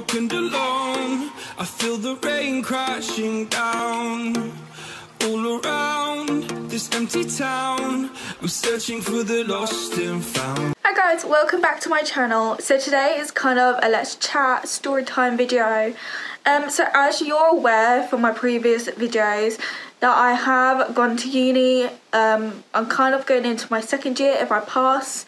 broke and alone. I feel the rain crashing down all around this empty town. I'm searching for the lost and found. Hi guys, welcome back to my channel. So today is kind of a let's chat story time video. So as you're aware from my previous videos that I have gone to uni. I'm kind of going into my second year if I pass.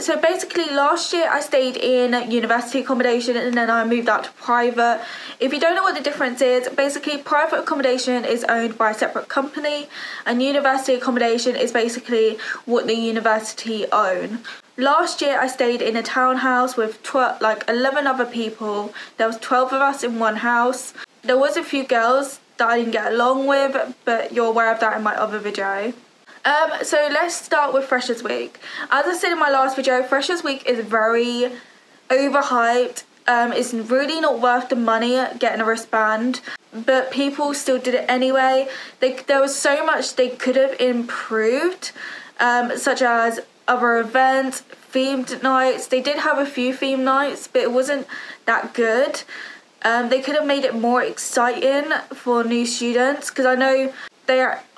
So basically last year I stayed in university accommodation and then I moved out to private. If you don't know what the difference is, basically private accommodation is owned by a separate company and university accommodation is basically what the university own. Last year I stayed in a townhouse with like 11 other people. There was 12 of us in one house. There was a few girls that I didn't get along with, but you're aware of that in my other video. So let's start with Freshers Week. As I said in my last video, Freshers Week is very overhyped. It's really not worth the money getting a wristband, but people still did it anyway. There was so much they could have improved, such as other events, themed nights. They did have a few themed nights, but it wasn't that good. They could have made it more exciting for new students, because I know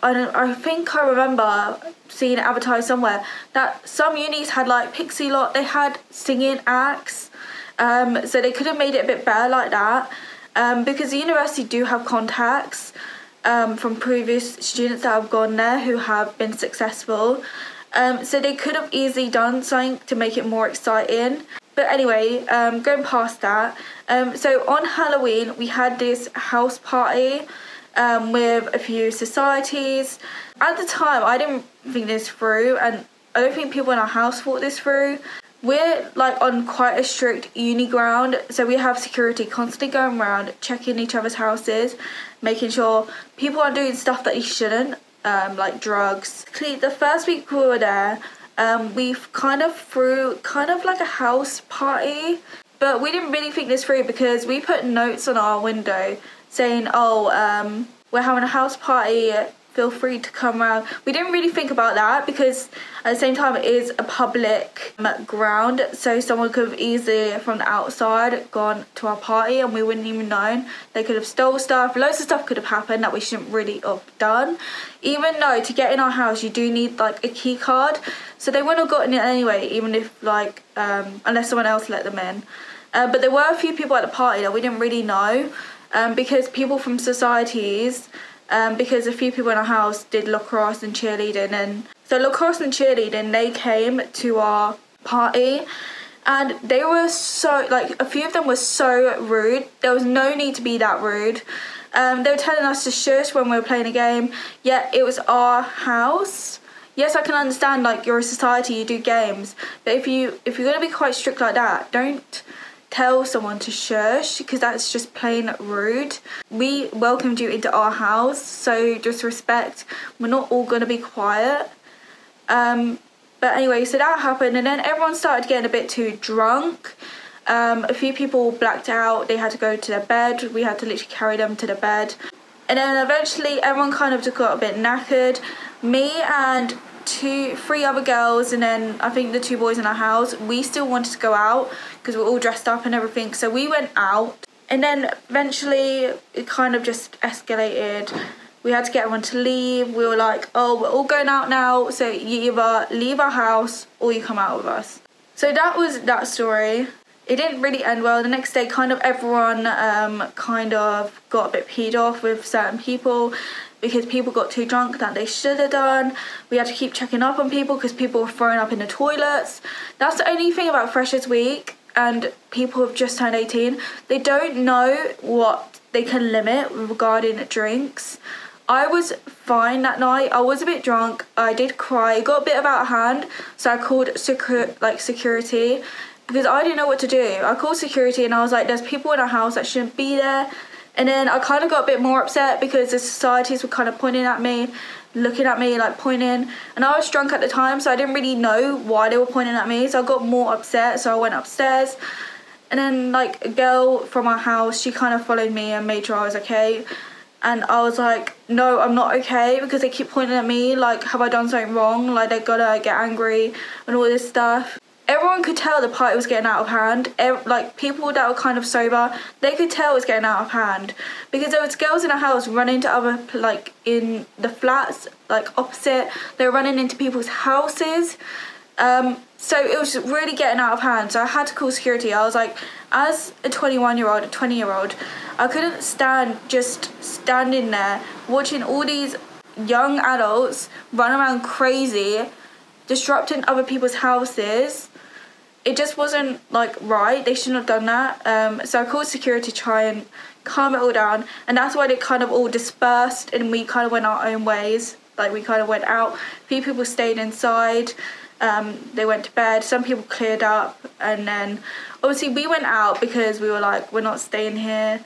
I think I remember seeing it advertised somewhere that some unis had like Pixie Lot, they had singing acts, so they could have made it a bit better like that, because the university do have contacts from previous students that have gone there who have been successful, so they could have easily done something to make it more exciting. But anyway, going past that, so on Halloween we had this house party with a few societies. At the time I didn't think this through, and I don't think people in our house thought this through. We're like on quite a strict uni ground, so we have security constantly going around checking each other's houses, making sure people aren't doing stuff that they shouldn't, like drugs. The first week we were there, we kind of threw like a house party, but we didn't really think this through because we put notes on our window saying, oh, we're having a house party, feel free to come around. We didn't really think about that because at the same time it is a public ground, so someone could have easily from the outside gone to our party and we wouldn't even known. They could have stole stuff, loads of stuff could have happened that we shouldn't really have done. Even though to get in our house you do need like a key card, so they wouldn't have gotten it anyway, even if like, unless someone else let them in. But there were a few people at the party that we didn't really know, because people from societies, because a few people in our house did lacrosse and cheerleading, and so lacrosse and cheerleading, they came to our party and they were so, like, a few of them were so rude. There was no need to be that rude. They were telling us to shush when we were playing a game, yet it was our house. Yes, I can understand, like, you're a society, you do games, but if you're going to be quite strict like that, don't tell someone to shush, because that's just plain rude. We welcomed you into our house, so just respect. We're not all gonna be quiet. But anyway, so that happened, and then everyone started getting a bit too drunk. A few people blacked out, they had to go to their bed. We had to literally carry them to the bed. And then eventually everyone kind of just got a bit knackered. Me and three other girls, and then I think the two boys in our house, we still wanted to go out because we're all dressed up and everything, so we went out. And then eventually it kind of just escalated. We had to get everyone to leave. We were like, oh, we're all going out now, so you either leave our house or you come out with us. So that was that story. It didn't really end well. The next day kind of everyone got a bit peed off with certain people, because people got too drunk that they should have done. We had to keep checking up on people because people were throwing up in the toilets. That's the only thing about Freshers Week, and people who have just turned 18, they don't know what they can limit regarding drinks. I was fine that night. I was a bit drunk. I did cry. It got a bit out of hand, so I called security because I didn't know what to do. I called security and I was like, there's people in our house that shouldn't be there. And then I kind of got a bit more upset because the societies were kind of pointing at me, looking at me, like pointing. And I was drunk at the time, so I didn't really know why they were pointing at me. So I got more upset, so I went upstairs. And then like a girl from our house, she kind of followed me and made sure I was okay. And I was like, no, I'm not okay, because they keep pointing at me, like, have I done something wrong? Like, they're gonna get angry and all this stuff. everyone could tell the party was getting out of hand. Like, people that were kind of sober, they could tell it was getting out of hand, because there was girls in a house running to other, like, in the flats, like, opposite. They were running into people's houses. So it was really getting out of hand. So I had to call security. I was like, as a 21-year-old, a 20-year-old, I couldn't stand just standing there watching all these young adults run around crazy, disrupting other people's houses. It just wasn't, like, right. They shouldn't have done that. So I called security to try and calm it all down, and that's why they kind of all dispersed and we kind of went our own ways. Like, we kind of went out. A few people stayed inside. They went to bed. Some people cleared up, and then obviously we went out because we were like, we're not staying here.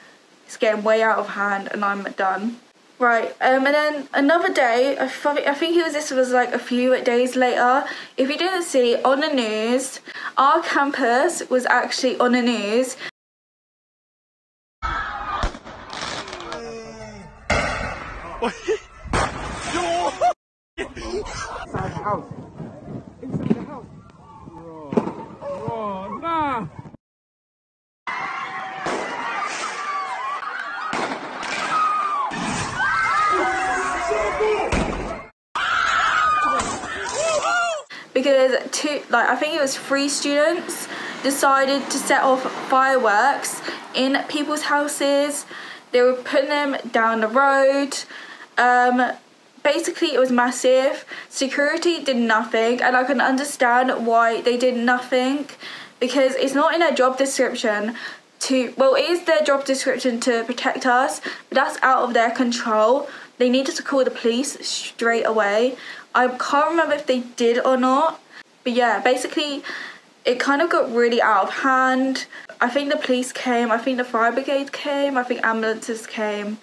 It's getting way out of hand, and I'm done. Right, and then another day, I think this was like a few days later. If you didn't see, on the news, our campus was actually on the news. Inside the house. Inside the house. Bro, bro, nah. Because I think it was 3 students decided to set off fireworks in people's houses. They were putting them down the road. Basically, it was massive. Security did nothing, and I can understand why they did nothing, because it's not in their job description to, well, it is their job description to protect us, but that's out of their control. They needed to call the police straight away. I can't remember if they did or not, but yeah, basically it kind of got really out of hand. I think the police came, I think the fire brigade came, I think ambulances came.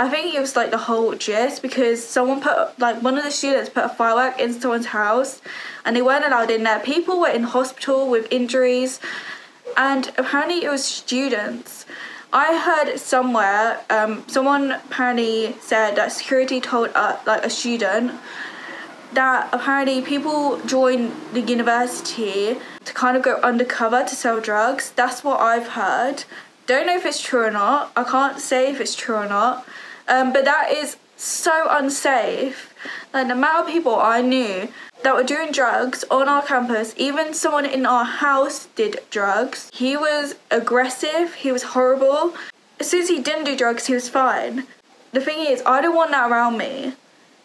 I think it was like the whole gist, because someone put, like, one of the students put a firework in someone's house and they weren't allowed in there. People were in hospital with injuries, and apparently it was students. I heard somewhere, someone apparently said that security told like a student that apparently people join the university to kind of go undercover to sell drugs. That's what I've heard. Don't know if it's true or not. I can't say if it's true or not. But that is so unsafe. Like, the amount of people I knew that were doing drugs on our campus, even someone in our house did drugs. He was aggressive, he was horrible. As soon as he didn't do drugs, he was fine. The thing is, I don't want that around me.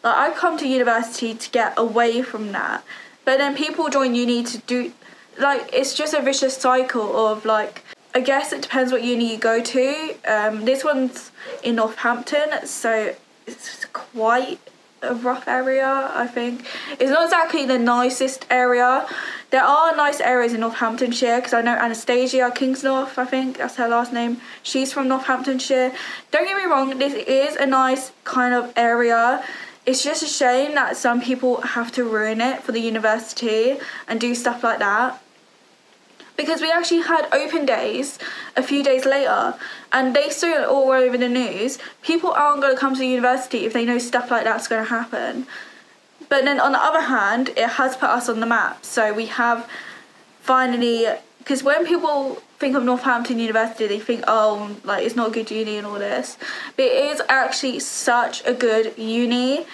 Like, I come to university to get away from that. But then people join uni to do, like, it's just a vicious cycle of, like, I guess it depends what uni you go to. This one's in Northampton, so it's quite a rough area, I think. It's not exactly the nicest area. There are nice areas in Northamptonshire, because I know Anastasia Kingsnorth, I think that's her last name, she's from Northamptonshire. Don't get me wrong, this is a nice kind of area. It's just a shame that some people have to ruin it for the university and do stuff like that. Because we actually had open days a few days later, and they saw it all over the news. People aren't going to come to university if they know stuff like that's going to happen. But then on the other hand, it has put us on the map. So we have finally, because when people think of Northampton University, they think, oh, like, it's not a good uni and all this. But it is actually such a good uni.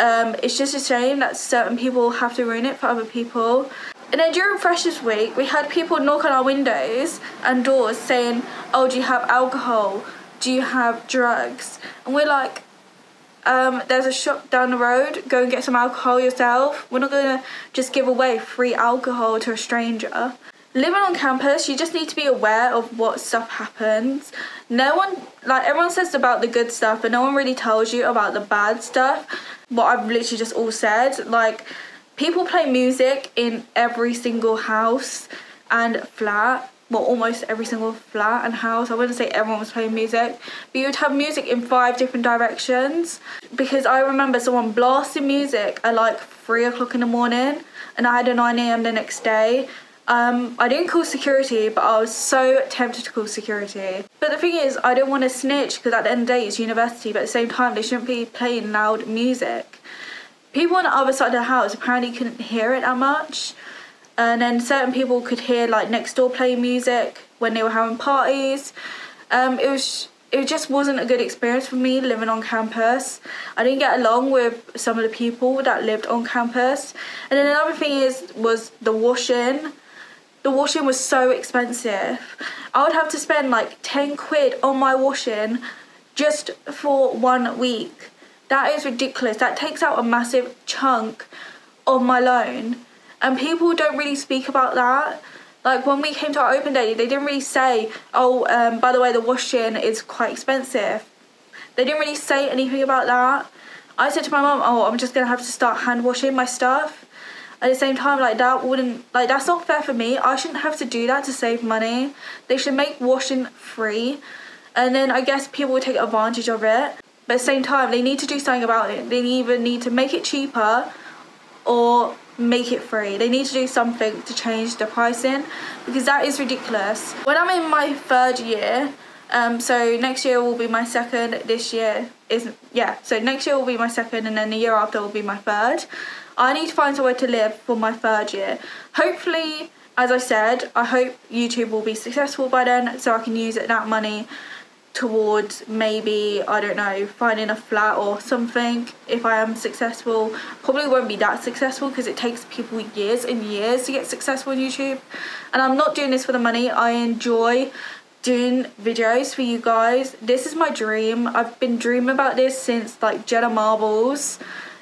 It's just a shame that certain people have to ruin it for other people. And then during Freshers Week, we had people knock on our windows and doors saying, oh, do you have alcohol? Do you have drugs? And we're like, there's a shop down the road. Go and get some alcohol yourself. We're not going to just give away free alcohol to a stranger. Living on campus, you just need to be aware of what stuff happens. No one, like, everyone says about the good stuff, but no one really tells you about the bad stuff. What I've literally just all said, like, people play music in every single house and flat. Well, almost every single flat and house. I wouldn't say everyone was playing music, but you would have music in 5 different directions. Because I remember someone blasting music at like 3 o'clock in the morning, and I had a 9 AM the next day. I didn't call security, but I was so tempted to call security. But the thing is, I don't want to snitch, because at the end of the day, it's university, but at the same time, they shouldn't be playing loud music. People on the other side of the house apparently couldn't hear it that much. And then certain people could hear like next door play music when they were having parties. It just wasn't a good experience for me living on campus. I didn't get along with some of the people that lived on campus. And then another thing was the washing. The washing was so expensive. I would have to spend like 10 quid on my washing just for 1 week. That is ridiculous. That takes out a massive chunk of my loan. And people don't really speak about that. Like, when we came to our open day, they didn't really say, oh, by the way, the washing is quite expensive. They didn't really say anything about that. I said to my mum, oh, I'm just going to have to start hand washing my stuff. At the same time, like, that's not fair for me. I shouldn't have to do that to save money. They should make washing free. And then I guess people would take advantage of it. But at the same time, they need to do something about it. They either need to make it cheaper or make it free. They need to do something to change the pricing, because that is ridiculous. When I'm in my third year, so next year will be my second, this year is, yeah, so next year will be my second, and then the year after will be my third. I need to find somewhere to live for my third year. Hopefully, as I said, I hope YouTube will be successful by then, so I can use that money towards maybe, I don't know, finding a flat or something. If I am successful, probably won't be that successful, because it takes people years and years to get successful on YouTube. And I'm not doing this for the money. I enjoy doing videos for you guys. This is my dream. I've been dreaming about this since like Jenna Marbles.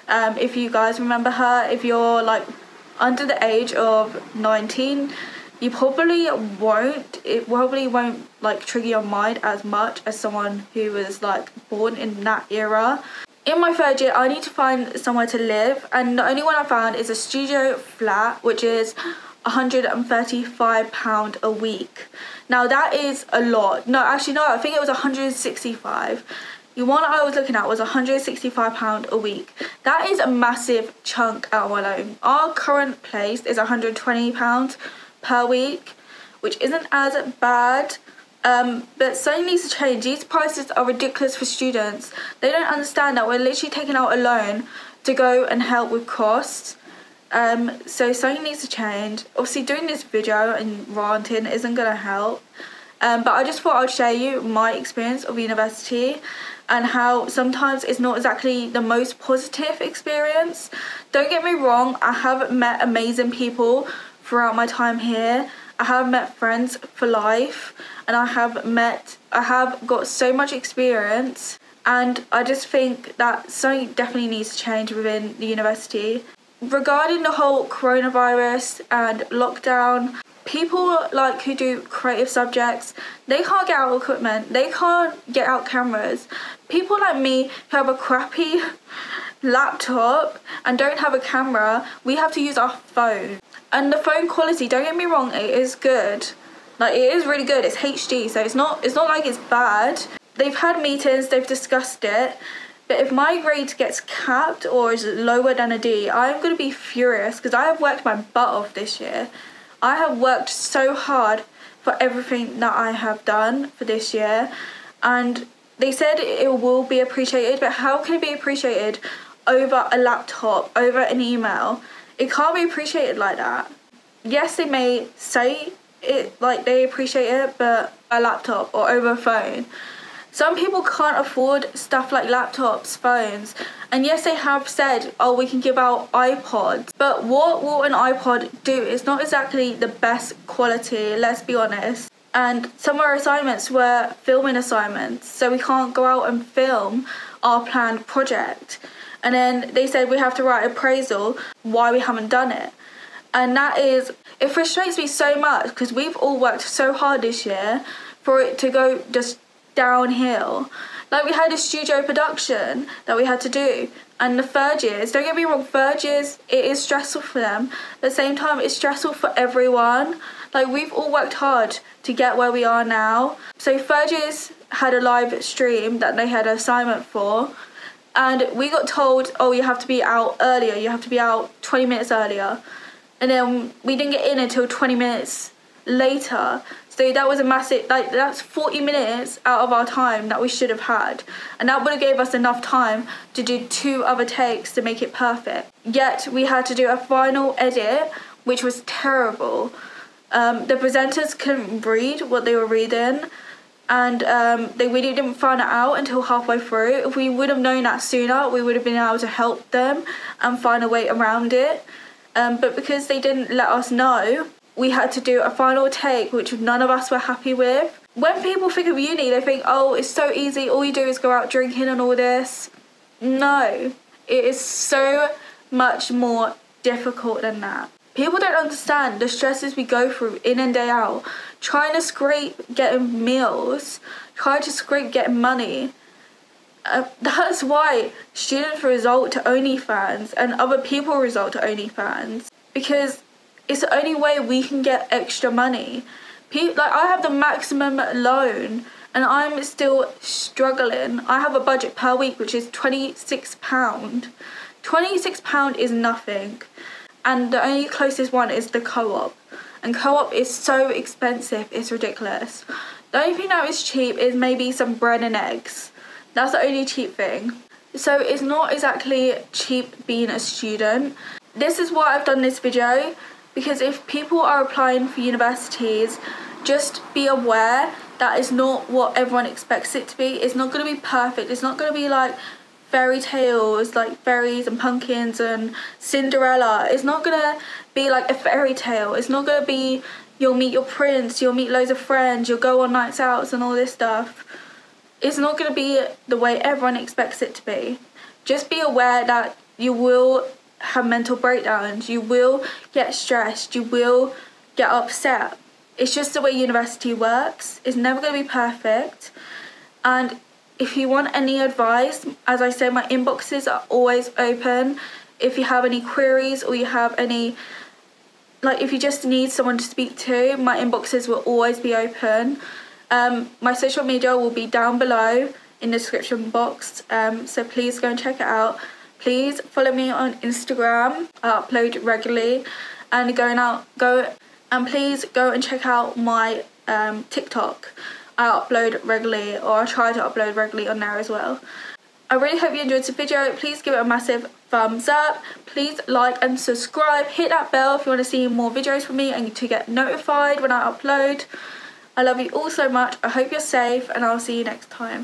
If you guys remember her, if you're like under the age of 19, you probably won't, it probably won't like trigger your mind as much as someone who was like born in that era. In my third year, I need to find somewhere to live, and the only one I found is a studio flat, which is £135 a week. Now that is a lot. No, actually no, I think it was 165. The one I was looking at was £165 a week. That is a massive chunk out of my loan. Our current place is £120 per week, which isn't as bad, but something needs to change. These prices are ridiculous for students. They don't understand that we're literally taking out a loan to go and help with costs, so something needs to change. Obviously doing this video and ranting isn't going to help, but I just thought I'd share you my experience of university and how sometimes it's not exactly the most positive experience. Don't get me wrong, I have met amazing people throughout my time here. I have met friends for life, and I have got so much experience, and I just think that something definitely needs to change within the university. Regarding the whole coronavirus and lockdown, people like who do creative subjects, they can't get out equipment, they can't get out cameras. People like me who have a crappy laptop and don't have a camera, we have to use our phone. And the phone quality, don't get me wrong, it is good. Like, it is really good. It's HD, so it's not like it's bad. They've had meetings, they've discussed it. But if my grade gets capped or is lower than a D, I'm going to be furious, because I have worked my butt off this year. I have worked so hard for everything that I have done for this year. And they said it will be appreciated, but how can it be appreciated over a laptop, over an email? It can't be appreciated like that. Yes, they may say it like they appreciate it, but a laptop or over a phone. Some people can't afford stuff like laptops, phones. And yes, they have said, oh, we can give out iPods. But what will an iPod do? It's not exactly the best quality, let's be honest. And some of our assignments were filming assignments, so we can't go out and film our planned project. And then they said we have to write appraisal why we haven't done it. And that is, it frustrates me so much, because we've all worked so hard this year for it to go just downhill. Like, we had a studio production that we had to do. And the third years, don't get me wrong, third years, it is stressful for them. But at the same time, it's stressful for everyone. Like, we've all worked hard to get where we are now. So third years had a live stream that they had an assignment for. And we got told, oh, you have to be out earlier. You have to be out 20 minutes earlier. And then we didn't get in until 20 minutes later. So that was a massive, like, that's 40 minutes out of our time that we should have had. And that would have gave us enough time to do 2 other takes to make it perfect. Yet we had to do a final edit which was terrible. The presenters couldn't read what they were reading, and they really didn't find it out until halfway through. If we would have known that sooner, we would have been able to help them and find a way around it. But because they didn't let us know, we had to do a final take, which none of us were happy with. When people think of uni, they think, oh, it's so easy, all you do is go out drinking and all this. No, it is so much more difficult than that. People don't understand the stresses we go through in and day out, trying to scrape getting meals, trying to scrape getting money. That's why students resort to OnlyFans and other people resort to OnlyFans, because it's the only way we can get extra money. Like, I have the maximum loan and I'm still struggling. I have a budget per week which is £26. £26 is nothing, and the only closest one is the Co-op, and Co-op is so expensive, it's ridiculous. The only thing that is cheap is maybe some bread and eggs. That's the only cheap thing. So it's not exactly cheap being a student. This is why I've done this video, because if people are applying for universities, just be aware that it's not what everyone expects it to be. It's not going to be perfect. It's not going to be like fairy tales, like fairies and pumpkins and Cinderella. It's not going to be like a fairy tale. It's not going to be you'll meet your prince, you'll meet loads of friends, you'll go on nights out and all this stuff. It's not going to be the way everyone expects it to be. Just be aware that you will have mental breakdowns, you will get stressed, you will get upset. It's just the way university works. It's never going to be perfect. And if you want any advice, as I say, my inboxes are always open. If you have any queries, or you have any, like, if you just need someone to speak to, my inboxes will always be open. My social media will be down below in the description box, so please go and check it out. Please follow me on Instagram. I upload regularly and please go and check out my TikTok. I upload regularly, or I try to upload regularly on there as well. I really hope you enjoyed this video. Please give it a massive thumbs up. Please like and subscribe. Hit that bell if you want to see more videos from me and to get notified when I upload. I love you all so much. I hope you're safe, and I'll see you next time.